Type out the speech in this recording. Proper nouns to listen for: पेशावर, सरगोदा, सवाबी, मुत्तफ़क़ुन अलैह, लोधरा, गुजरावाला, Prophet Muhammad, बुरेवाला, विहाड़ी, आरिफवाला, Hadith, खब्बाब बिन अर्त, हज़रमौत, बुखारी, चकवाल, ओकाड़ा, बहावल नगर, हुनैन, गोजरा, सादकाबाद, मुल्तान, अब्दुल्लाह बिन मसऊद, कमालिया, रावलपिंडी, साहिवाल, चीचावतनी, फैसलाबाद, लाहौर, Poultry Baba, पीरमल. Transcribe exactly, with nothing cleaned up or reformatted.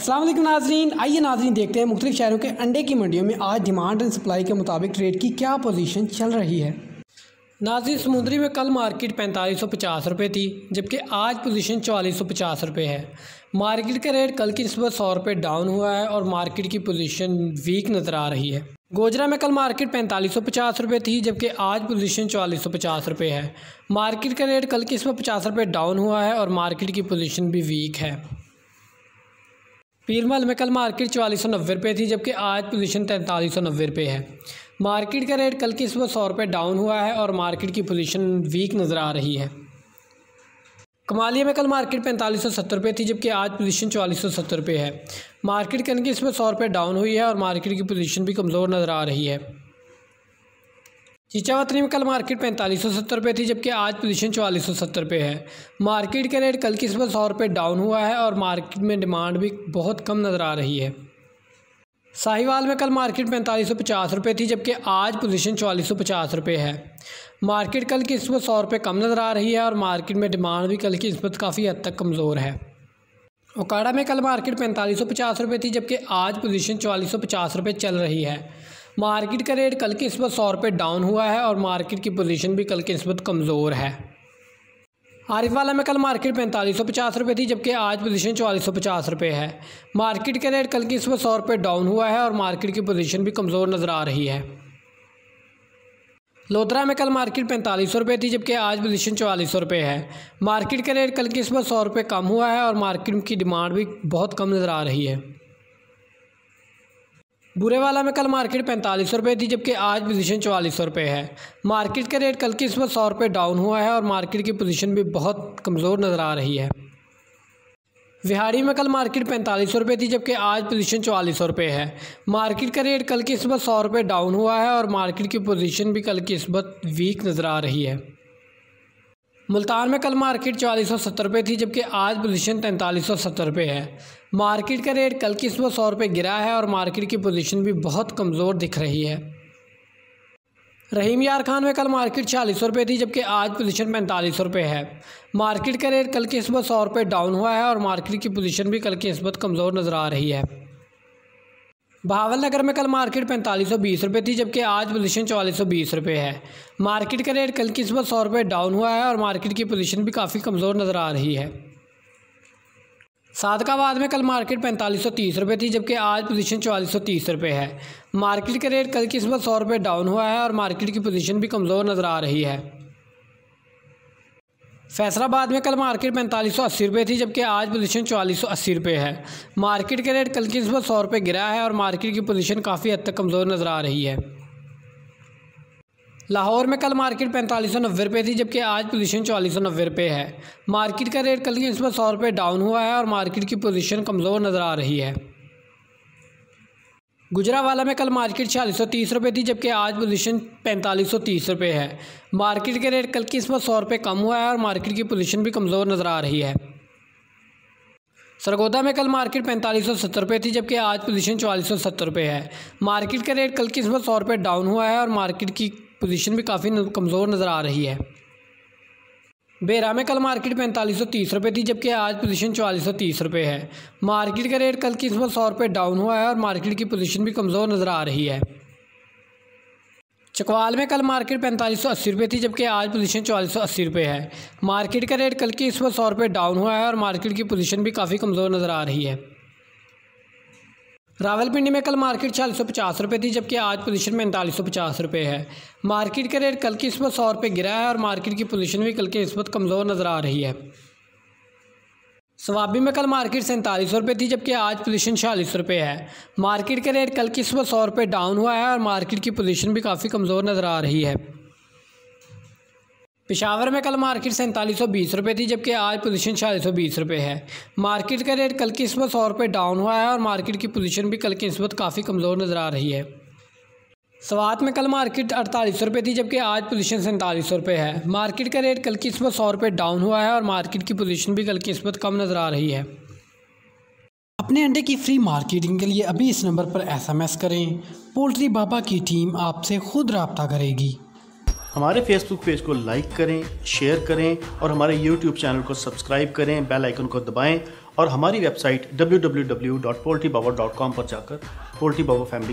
अस्सलाम वालेकुम नाजरीन, आइए नाजरीन देखते हैं मुख्तलिफ शहरों के अंडे की मंडियों में आज डिमांड एंड सप्लाई के मुताबिक रेट की क्या पोजीशन चल रही है। नाजरीन समुद्री में कल मार्केट पैंतालीस सौ पचास रुपये थी, जबकि आज पोजीशन चवालीस सौ पचास रुपये है। मार्केट का रेट कल की नस्बत सौ रुपये डाउन हुआ है और मार्केट की पोजीशन वीक नज़र आ रही है। गोजरा में कल मार्केट पैंतालीस सौ पचास रुपये थी, जबकि आज पोजीशन चवालीस सौ पचास रुपये है। मार्केट का रेट कल की नस्बत पचास रुपये डाउन हुआ है और मार्केट की पोजीशन भी वीक है। पीरमल में कल मार्केट चवालीस सौ नब्बे रुपये थी, जबकि आज पोजीशन तैंतालीस सौ नब्बे रुपये है। मार्केट का रेट कल की नस्बत सौ रुपये डाउन हुआ है और मार्केट की पोजीशन वीक नज़र आ रही है। कमालिया में कल मार्केट पैंतालीस सौ सत्तर रुपये थी, जबकि आज पोजीशन चवालीस सौ सत्तर रुपये है। मार्केट कल की इसमें सौ रुपये डाउन हुई है और मार्केट की पोजीशन भी कमज़ोर नज़र आ रही है। चीचावतनी में कल मार्केट पैंतालीस सौ सत्तर रुपये थी, जबकि आज पोजीशन चवालीस सौ सत्तर रुपये है। मार्केट का रेट कल की इसमें सौ रुपये डाउन हुआ है और मार्केट में डिमांड भी बहुत कम नज़र आ रही है। साहिवाल में कल मार्केट पैंतालीस सौ पचास रुपये थी, जबकि आज पोजीशन चवालीस सौ पचास रुपये है। मार्केट कल की नस्बत सौ रुपये कम नज़र आ रही है और मार्केट में डिमांड भी कल की नस्बत काफ़ी हद तक कमज़ोर है। ओकाड़ा में कल मार्केट पैंतालीस सौ पचास रुपये थी, जबकि आज पोजीशन चवालीस सौ पचास रुपये चल रही है। मार्केट का रेट कल की नस्बत सौ रुपये डाउन हुआ है और मार्केट की पोजीशन भी कल की नस्बत कमज़ोर है। आरिफवाला में कल मार्केट पैंतालीस सौ पचास रुपये थी, जबकि आज पोजीशन चवालीस सौ पचास रुपये है। मार्केट का रेट कल की नस्बत सौ रुपये डाउन हुआ है और मार्केट की पोजीशन भी कमज़ोर नज़र आ रही है। लोधरा में कल मार्केट पैंतालीस सौ रुपये थी, जबकि आज पोजीशन चवालीस सौ रुपये है। मार्केट का रेट कल की नस्बत सौ रुपये कम हुआ है और मार्केट की डिमांड भी बहुत कम नज़र आ रही है। बुरेवाला में कल मार्केट पैंतालीस सौ रुपये थी, जबकि आज पोजीशन चवालीस सौ रुपये है। मार्केट का रेट कल की नस्बत सौ रुपये डाउन हुआ है और मार्केट की पोजीशन भी बहुत कमज़ोर नज़र आ रही है। विहाड़ी में कल मार्केट पैंतालीस सौ रुपये थी, जबकि आज पोजीशन चवालीस सौ रुपये है। मार्केट का रेट कल की नस्बत सौ रुपये डाउन हुआ है और मार्केट की पोजीशन भी कल की नस्बत वीक नज़र आ रही है। मुल्तान में कल मार्केट चवालीस सौ सत्तर रुपये थी, जबकि आज पोजीशन तैंतालीस सौ सत्तर रुपये है। मार्केट का रेट कल की नस्बत सौ रुपये गिरा है और मार्केट की पोजीशन भी बहुत कमज़ोर दिख रही है। रहीम यार खान में कल मार्केट छियालीस सौ रुपये थी, जबकि आज पोजीशन पैंतालीस सौ रुपये है। मार्केट का रेट कल की नस्बत सौ रुपये डाउन हुआ है और मार्केट की पोजीशन भी कल की नस्बत कमज़ोर नज़र आ रही है। बहावल नगर में कल मार्केट पैंतालीस सौ बीस रुपये थी, जबकि आज पोजीशन चवालीस सौ बीस रुपये है। मार्केट का रेट कल की नस्बत सौ रुपये डाउन हुआ है और मार्केट की पोजीशन भी काफ़ी कमज़ोर नज़र आ रही है। सादकाबाद में कल मार्केट पैंतालीस सौ तीस रुपये थी, जबकि आज पोजीशन चवालीस सौ तीस रुपये है। मार्केट का रेट कल की नस्बत सौ रुपये डाउन हुआ है और मार्केट की पोजीशन भी कमज़ोर नज़र आ रही है। फैसलाबाद में कल मार्केट पैंतालीस सौ अस्सी रुपये थी, जबकि आज पोजीशन चवालीस सौ अस्सी रुपये है। मार्केट का रेट कल की नस्बत सौ रुपये गिरा है और मार्केट की पोजीशन काफ़ी हद तक कमज़ोर नज़र आ रही है। लाहौर में कल मार्केट पैंतालीस सौ नब्बे रुपये थी, जबकि आज पोजीशन चवालीस सौ नब्बे रुपये है। मार्केट का रेट कल की नस्बत सौ रुपये डाउन हुआ है और मार्केट की पोजीशन कमज़ोर नज़र आ रही है। गुजरावाला में कल मार्केट छियालीस सौ तीस रुपये थी, जबकि आज पोजीशन पैंतालीस सौ तीस रुपये है। मार्केट का रेट कल की नस्बत सौ रुपये कम हुआ है और मार्केट की पोजीशन भी कमज़ोर नज़र आ रही है। सरगोदा में कल मार्केट पैंतालीस सौ सत्तर रुपये थी, जबकि आज पोजीशन चवालीस सौ सत्तर रुपये है। मार्केट का रेट कल की नस्बत सौ रुपये डाउन हुआ है और मार्केट की पोजीशन भी काफ़ी कमज़ोर नज़र आ रही है। बेरा में कल मार्केट पैंतालीस सौ तीस रुपये थी, जबकि आज पोजीशन चवालीस सौ तीस रुपये है। मार्केट का रेट कल की नस्बत सौ रुपये डाउन हुआ है और मार्केट की पोजीशन भी कमज़ोर नज़र आ रही है। चकवाल में कल मार्केट पैंतालीस सौ अस्सी रुपये थी, जबकि आज पोजीशन चवालीस सौ अस्सी रुपये है। मार्केट का रेट कल की नस्बत सौ रुपये डाउन हुआ है और मार्केट की पोजीशन भी काफ़ी कमज़ोर नज़र आ रही है। रावलपिंडी में कल मार्केट छियालीस सौ पचास रुपये थी, जबकि आज पोजीशन पैंतालीस सौ पचास रुपये है। मार्केट का रेट कल की नस्बत सौ रुपये गिरा है और मार्केट की पोजीशन भी कल की नस्बत कमज़ोर नज़र आ रही है। सवाबी में कल मार्केट सैंतालीस सौ रुपये थी, जबकि आज पोजीशन छियालीस सौ रुपये है। मार्केट का रेट कल की नस्बत सौ रुपये डाउन हुआ है और मार्केट की पोजीशन भी काफ़ी कमज़ोर नज़र आ रही है। पेशावर में कल मार्केट सैंतालीस सौ बीस रुपये थी, जबकि आज पोजीशन छियालीस सौ बीस रुपये है। मार्केट का रेट कल की नस्बत सौ रुपये डाउन हुआ है और मार्केट की पोजीशन भी कल की नस्बत काफ़ी कमज़ोर नज़र आ रही है। सवात में कल मार्केट अड़तालीस सौ रुपये थी, जबकि आज पोजीशन सैंतालीस सौ रुपये है। मार्केट का रेट कल की नस्बत सौ रुपये डाउन हुआ है और मार्केट की पोजीशन भी कल की नस्बत कम नज़र आ रही है। अपने अंडे की फ्री मार्केटिंग के लिए अभी इस नंबर पर एस एम एस करें। पोल्ट्री बाबा की टीम आपसे खुद रब्ता करेगी। हमारे फेसबुक पेज को लाइक करें, शेयर करें और हमारे यूट्यूब चैनल को सब्सक्राइब करें। बेल आइकन को दबाएं और हमारी website W W W dot poultry Baba dot com पर जाकर पोल्ट्री बाबा फैमिली